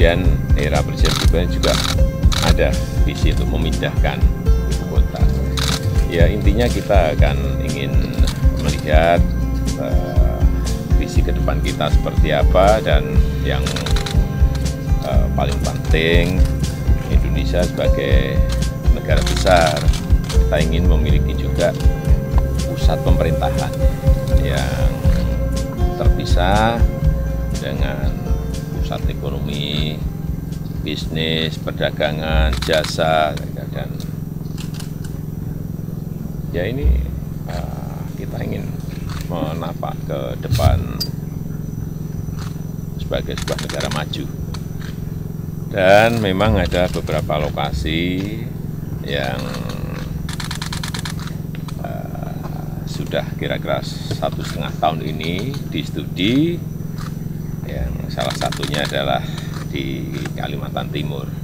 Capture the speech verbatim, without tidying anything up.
kemudian era Presiden juga ada visi untuk memindahkan ibu kota. Ya, intinya kita akan ingin melihat uh, visi ke depan kita seperti apa, dan yang uh, paling penting, Indonesia sebagai negara besar, kita ingin memiliki juga pusat pemerintahan yang terpisah dengan pusat ekonomi, bisnis, perdagangan, jasa, dan ya ini uh, kita ingin menapak ke depan sebagai sebuah negara maju. Dan memang ada beberapa lokasi yang uh, sudah kira-kira satu setengah tahun ini di studi, yang salah satunya adalah di Kalimantan Timur.